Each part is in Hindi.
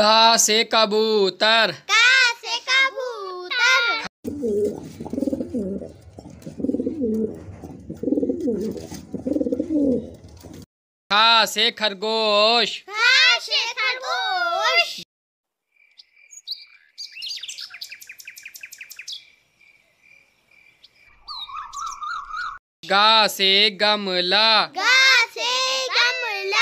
का से कबूतर, का से कबूतर। खा से खरगोश, खा से खरगोश। गा से गमला, गा से गमला।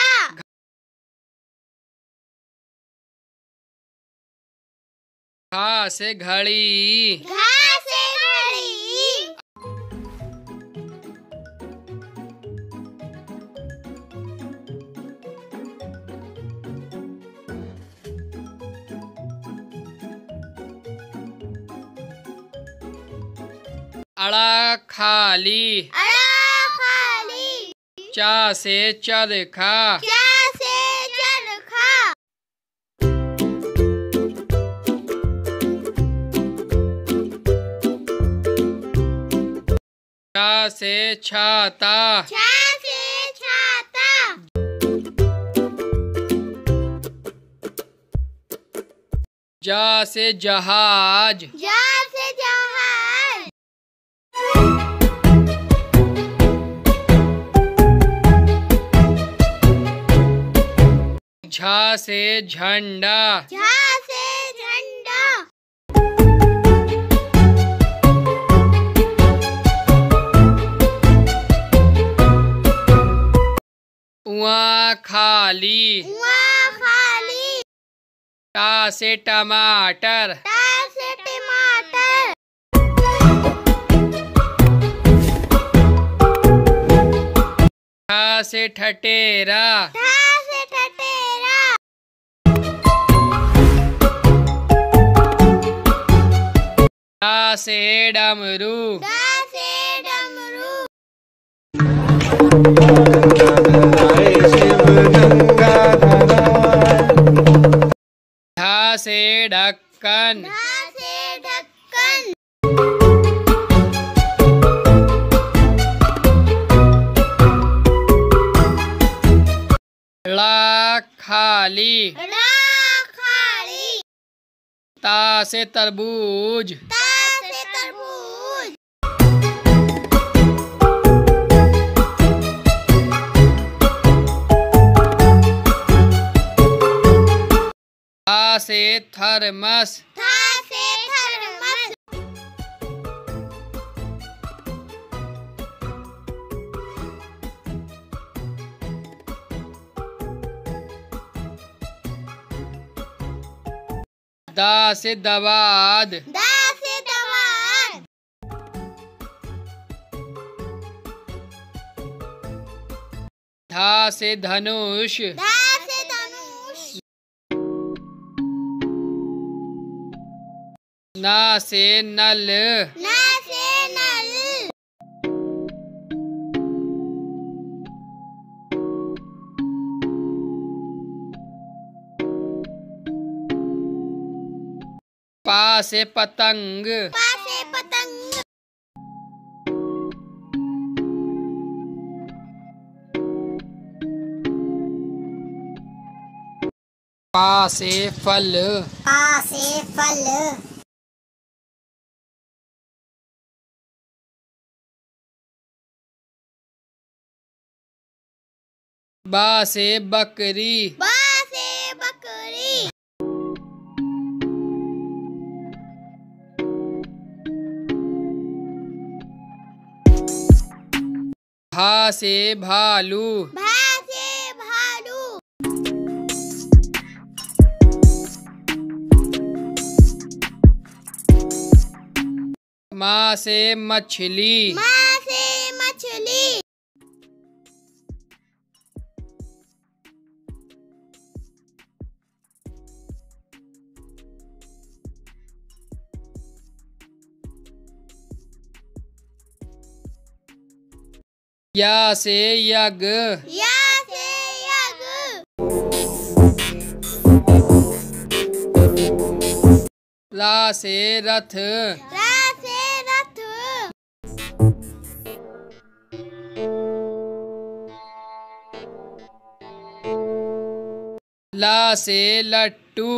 घा से घड़ी, घा से घड़ी। अड़ा खाली, चा से चरखा, चा से चरखा। चा से छाता, चा से छाता। जा से जहाज, जा से जहाज। झा से झंडा, झा से झंडा। उआ खाली, उआ खाली। टा से टमाटर, टा से टमाटर। ठा से ठठेरा, दा से डमरू, दा से डमरू। ढा से ढक्कन, ढा से ढक्कन। ला खाली, ला खाली। ता से तरबूज, था से थर्मस, था से थर्मस। दा से दवाद, दा से दवाद। धा से धनुष, धा से धनुष। ना से नल, ना से नल। पा से पतंग, पा से पतंग। पा से फल, पा से फल। बा से बकरी, बा से बकरी। भा से भालू, भा से भालू। माँ से मछली, माँ से मछली। या से यज्ञ, या से यज्ञ। ला से रथ, ला से रथ। ला से लट्टू।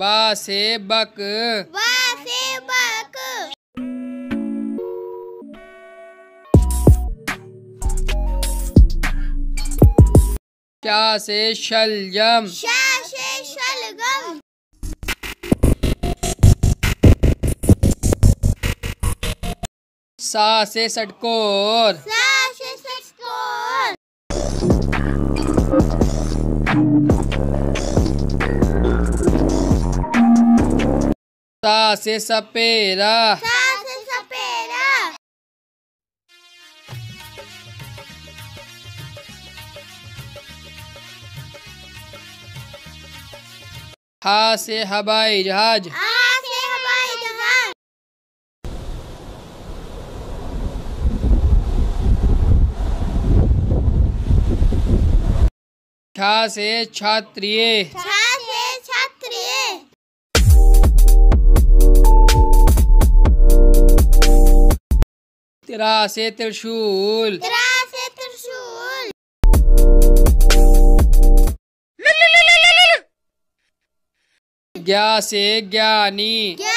बा से बक। शा से शलजम। सा से षटकोर। सा से सपेरा। हा से हवाई जहाज। छा से क्षत्रिय। त्रा से त्रिशूल। ज्ञा से ज्ञानी।